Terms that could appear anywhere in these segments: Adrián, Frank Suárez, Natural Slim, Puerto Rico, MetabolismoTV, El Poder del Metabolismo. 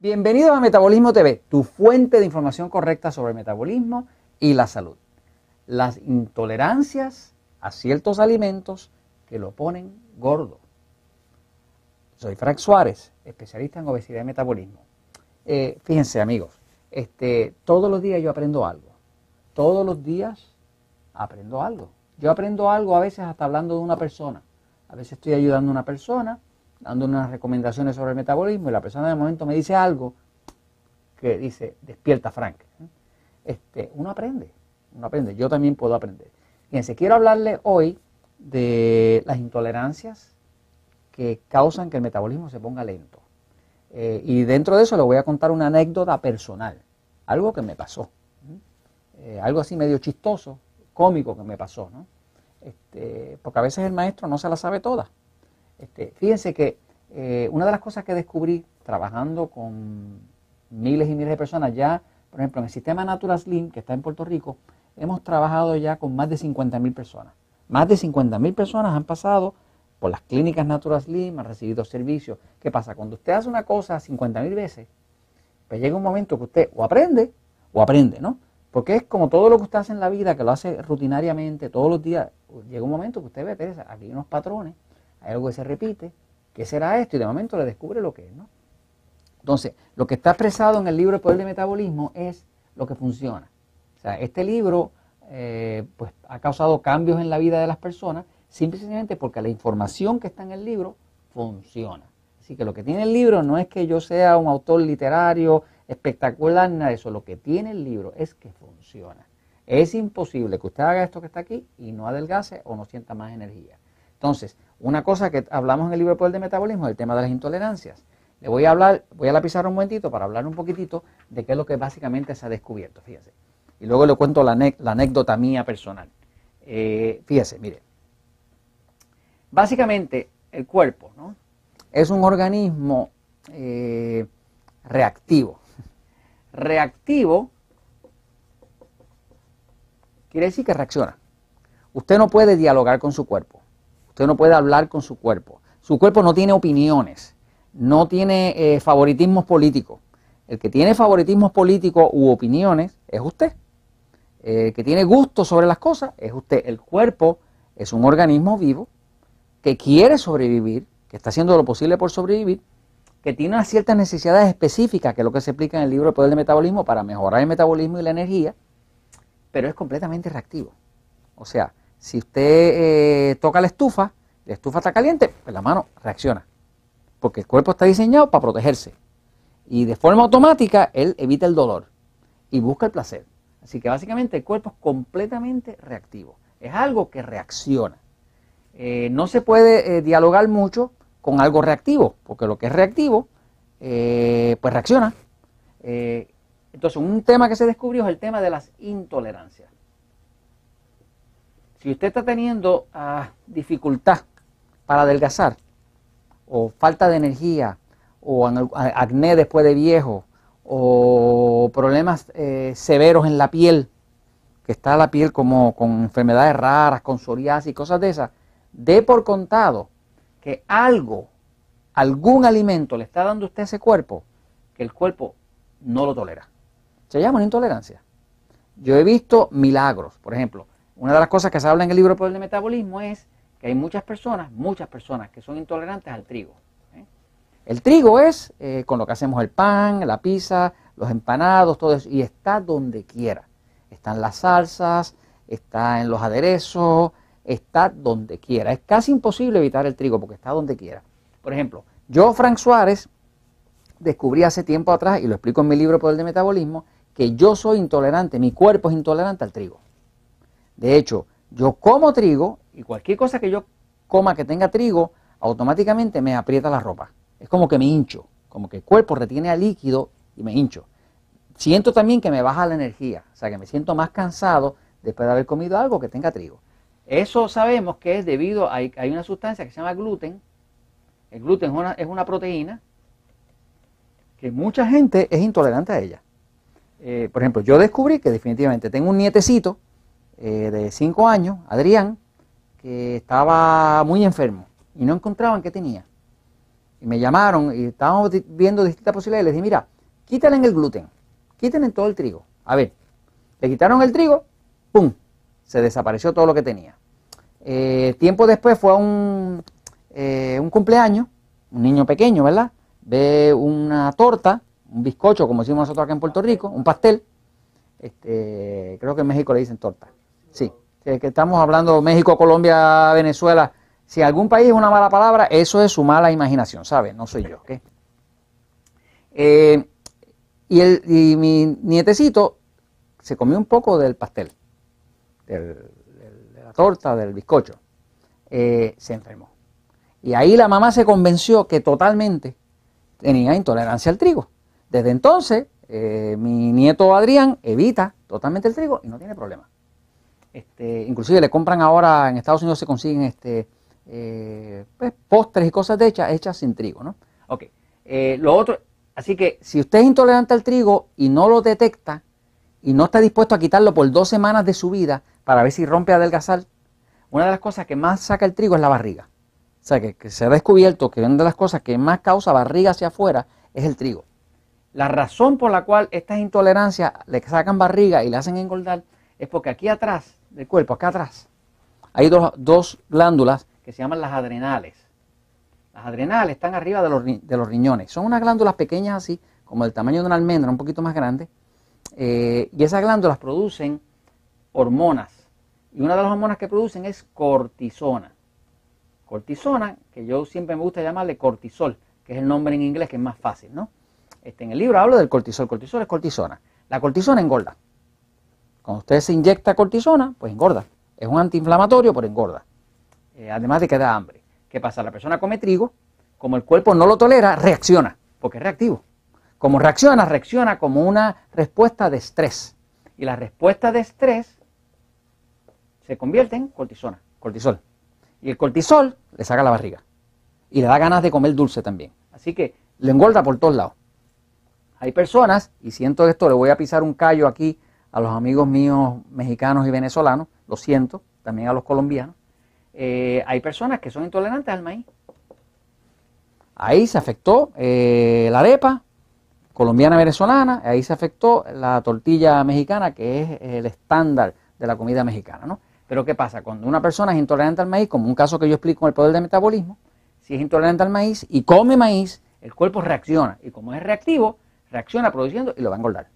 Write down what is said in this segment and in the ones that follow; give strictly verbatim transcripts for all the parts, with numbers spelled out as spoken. Bienvenidos a Metabolismo T V, tu fuente de información correcta sobre el metabolismo y la salud. Las intolerancias a ciertos alimentos que lo ponen gordo. Soy Frank Suárez, especialista en obesidad y metabolismo. Eh, fíjense amigos, este, todos los días yo aprendo algo. Todos los días aprendo algo. Yo aprendo algo a veces hasta hablando de una persona. A veces estoy ayudando a una persona, dando unas recomendaciones sobre el metabolismo y la persona de momento me dice algo que dice, despierta Frank. Este, uno aprende, uno aprende, yo también puedo aprender. Fíjense, quiero hablarle hoy de las intolerancias que causan que el metabolismo se ponga lento. Eh, y dentro de eso le voy a contar una anécdota personal, algo que me pasó, eh, algo así medio chistoso, cómico que me pasó, ¿no? Este, porque a veces el maestro no se la sabe toda. Este, fíjense que eh, una de las cosas que descubrí trabajando con miles y miles de personas ya, por ejemplo, en el sistema Natural Slim, que está en Puerto Rico, hemos trabajado ya con más de cincuenta mil personas. Más de cincuenta mil personas han pasado por las clínicas Natural Slim, han recibido servicios. ¿Qué pasa? Cuando usted hace una cosa cincuenta mil veces, pues llega un momento que usted o aprende o aprende, ¿no? Porque es como todo lo que usted hace en la vida, que lo hace rutinariamente, todos los días, llega un momento que usted ve, Teresa, aquí hay unos patrones, hay algo que se repite, ¿qué será esto? Y de momento le descubre lo que es, ¿no? Entonces, lo que está expresado en el libro El Poder del Metabolismo es lo que funciona. O sea, este libro eh, pues, ha causado cambios en la vida de las personas, simplemente porque la información que está en el libro funciona. Así que lo que tiene el libro no es que yo sea un autor literario espectacular, nada de eso. Lo que tiene el libro es que funciona. Es imposible que usted haga esto que está aquí y no adelgace o no sienta más energía. Entonces, una cosa que hablamos en el libro El Poder del Metabolismo es el tema de las intolerancias. Le voy a hablar, voy a la pizarra un momentito para hablar un poquitito de qué es lo que básicamente se ha descubierto, fíjese. Y luego le cuento la, la anécdota mía personal. Eh, fíjese, mire. Básicamente, el cuerpo, ¿no?, es un organismo eh, reactivo. Reactivo quiere decir que reacciona. Usted no puede dialogar con su cuerpo. Usted no puede hablar con su cuerpo. Su cuerpo no tiene opiniones, no tiene eh, favoritismos políticos. El que tiene favoritismos políticos u opiniones es usted. El que tiene gusto sobre las cosas es usted. El cuerpo es un organismo vivo que quiere sobrevivir, que está haciendo lo posible por sobrevivir, que tiene unas ciertas necesidades específicas, que es lo que se explica en el libro El Poder del Metabolismo, para mejorar el metabolismo y la energía, pero es completamente reactivo. O sea, si usted eh, toca la estufa, la estufa está caliente, pues la mano reacciona, porque el cuerpo está diseñado para protegerse y de forma automática él evita el dolor y busca el placer. Así que básicamente el cuerpo es completamente reactivo, es algo que reacciona. Eh, no se puede eh, dialogar mucho con algo reactivo, porque lo que es reactivo, eh, pues reacciona. Eh, entonces un tema que se descubrió es el tema de las intolerancias. Si usted está teniendo ah, dificultad para adelgazar, o falta de energía, o acné después de viejo, o problemas eh, severos en la piel, que está la piel como con enfermedades raras, con psoriasis y cosas de esas, dé por contado que algo, algún alimento le está dando a usted ese cuerpo, que el cuerpo no lo tolera. Se llama una intolerancia. Yo he visto milagros, por ejemplo. Una de las cosas que se habla en el libro El Poder del Metabolismo es que hay muchas personas, muchas personas que son intolerantes al trigo. ¿eh? El trigo es eh, con lo que hacemos el pan, la pizza, los empanados, todo eso, y está donde quiera. Está en las salsas, está en los aderezos, está donde quiera. Es casi imposible evitar el trigo porque está donde quiera. Por ejemplo, yo, Frank Suárez, descubrí hace tiempo atrás, y lo explico en mi libro El Poder del Metabolismo, que yo soy intolerante, mi cuerpo es intolerante al trigo. De hecho, yo como trigo y cualquier cosa que yo coma que tenga trigo, automáticamente me aprieta la ropa. Es como que me hincho, como que el cuerpo retiene el líquido y me hincho. Siento también que me baja la energía, o sea que me siento más cansado después de haber comido algo que tenga trigo. Eso sabemos que es debido a hay una sustancia que se llama gluten. El gluten es una, es una proteína que mucha gente es intolerante a ella. Eh, por ejemplo, yo descubrí que definitivamente tengo un nietecito Eh, de cinco años, Adrián, que estaba muy enfermo y no encontraban qué tenía. y me llamaron y estábamos viendo distintas posibilidades. Les dije, mira, quítale en el gluten, quítale en todo el trigo. A ver, le quitaron el trigo, ¡pum! Se desapareció todo lo que tenía. Eh, tiempo después fue a un, eh, un cumpleaños, un niño pequeño, ¿verdad? Ve una torta, un bizcocho, como decimos nosotros acá en Puerto Rico, un pastel. Este, creo que en México le dicen torta. Sí, que estamos hablando México, Colombia, Venezuela. Si algún país es una mala palabra, eso es su mala imaginación, ¿sabes? No soy yo, ¿ok? Eh, y, el, y mi nietecito se comió un poco del pastel, del, del, de la torta, del bizcocho. Eh, se enfermó. Y ahí la mamá se convenció que totalmente tenía intolerancia al trigo. Desde entonces, eh, mi nieto Adrián evita totalmente el trigo y no tiene problema. Este, inclusive le compran ahora, en Estados Unidos se consiguen este... Eh, pues, postres y cosas de hechas, hechas sin trigo, ¿no? Ok, eh, lo otro, así que si usted es intolerante al trigo y no lo detecta y no está dispuesto a quitarlo por dos semanas de su vida para ver si rompe a adelgazar, una de las cosas que más saca el trigo es la barriga. O sea, que, que se ha descubierto que una de las cosas que más causa barriga hacia afuera es el trigo. La razón por la cual estas intolerancias le sacan barriga y le hacen engordar es porque aquí atrás del cuerpo, acá atrás, hay dos, dos glándulas que se llaman las adrenales. Las adrenales están arriba de los, de los riñones. Son unas glándulas pequeñas así, como del tamaño de una almendra, un poquito más grande. Eh, y esas glándulas producen hormonas. Y una de las hormonas que producen es cortisona. Cortisona, que yo siempre me gusta llamarle cortisol, que es el nombre en inglés que es más fácil, ¿no? Este, en el libro hablo del cortisol. Cortisol es cortisona. La cortisona engorda. Cuando usted se inyecta cortisona, pues engorda. Es un antiinflamatorio, pero engorda. Además de que da hambre. ¿Qué pasa? La persona come trigo, como el cuerpo no lo tolera, reacciona, porque es reactivo. Como reacciona, reacciona como una respuesta de estrés. Y la respuesta de estrés se convierte en cortisona, cortisol. Y el cortisol le saca la barriga. Y le da ganas de comer dulce también. Así que le engorda por todos lados. Hay personas, y siento esto, le voy a pisar un callo aquí a los amigos míos mexicanos y venezolanos, lo siento, también a los colombianos. Eh, hay personas que son intolerantes al maíz. Ahí se afectó eh, la arepa colombiana-venezolana, ahí se afectó la tortilla mexicana, que es el estándar de la comida mexicana, ¿no? Pero ¿qué pasa? Cuando una persona es intolerante al maíz, como un caso que yo explico en El Poder del Metabolismo, si es intolerante al maíz y come maíz, el cuerpo reacciona. Y como es reactivo, reacciona produciendo y lo va a engordar.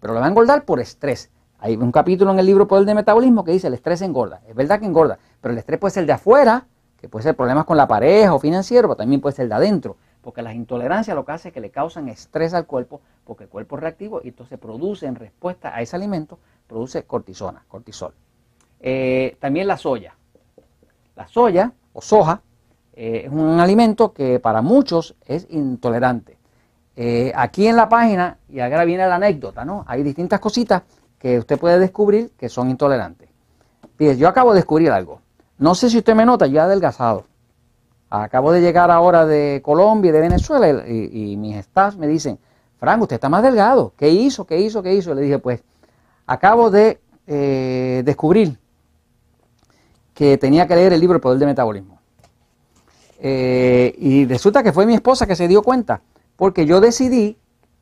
Pero lo va a engordar por estrés. Hay un capítulo en el libro El Poder del Metabolismo que dice el estrés engorda. Es verdad que engorda, pero el estrés puede ser de afuera, que puede ser problemas con la pareja o financiero, pero también puede ser de adentro. Porque las intolerancias lo que hace es que le causan estrés al cuerpo, porque el cuerpo es reactivo y entonces produce en respuesta a ese alimento, produce cortisona, cortisol. Eh, también la soya. La soya o soja eh, es un alimento que para muchos es intolerante. Eh, aquí en la página, y ahora viene la anécdota, ¿no? Hay distintas cositas que usted puede descubrir que son intolerantes. Fíjese, yo acabo de descubrir algo. No sé si usted me nota, yo he adelgazado. Acabo de llegar ahora de Colombia y de Venezuela y, y mis staff me dicen, Frank, usted está más delgado. ¿Qué hizo? ¿Qué hizo? ¿Qué hizo? Y le dije, pues, acabo de eh, descubrir que tenía que leer el libro El Poder del Metabolismo. Eh, y resulta que fue mi esposa que se dio cuenta, porque yo decidí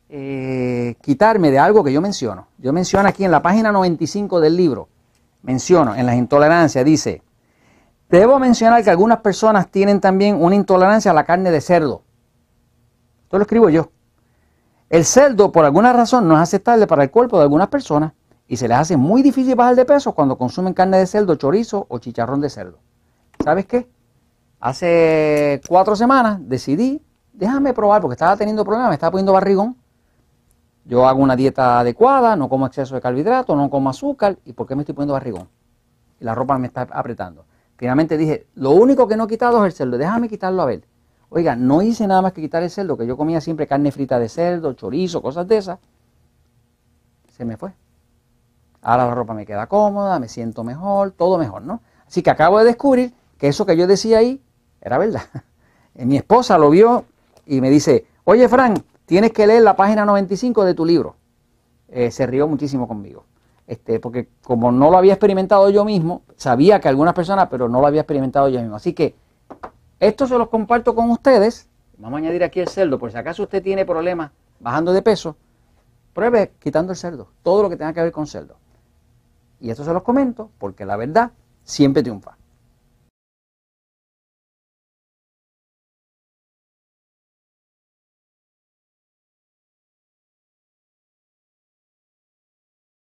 Eh, quitarme de algo que yo menciono. Yo menciono aquí en la página noventa y cinco del libro, menciono en las intolerancias, dice, debo mencionar que algunas personas tienen también una intolerancia a la carne de cerdo. Esto lo escribo yo. El cerdo por alguna razón no es aceptable para el cuerpo de algunas personas y se les hace muy difícil bajar de peso cuando consumen carne de cerdo, chorizo o chicharrón de cerdo. ¿Sabes qué? Hace cuatro semanas decidí, déjame probar porque estaba teniendo problemas, me estaba poniendo barrigón. Yo hago una dieta adecuada, no como exceso de carbohidratos, no como azúcar. ¿Y por qué me estoy poniendo barrigón? Y la ropa me está apretando. Finalmente dije, lo único que no he quitado es el cerdo, déjame quitarlo a ver. Oiga, no hice nada más que quitar el cerdo, que yo comía siempre carne frita de cerdo, chorizo, cosas de esas. Se me fue. Ahora la ropa me queda cómoda, me siento mejor, todo mejor, ¿no? Así que acabo de descubrir que eso que yo decía ahí era verdad. Mi esposa lo vio y me dice, oye, Frank, tienes que leer la página noventa y cinco de tu libro. Eh, se rió muchísimo conmigo. Este, porque como no lo había experimentado yo mismo, sabía que algunas personas, pero no lo había experimentado yo mismo. Así que esto se los comparto con ustedes. Vamos a añadir aquí el cerdo, por si acaso usted tiene problemas bajando de peso, pruebe quitando el cerdo, todo lo que tenga que ver con cerdo. Y esto se los comento porque la verdad siempre triunfa.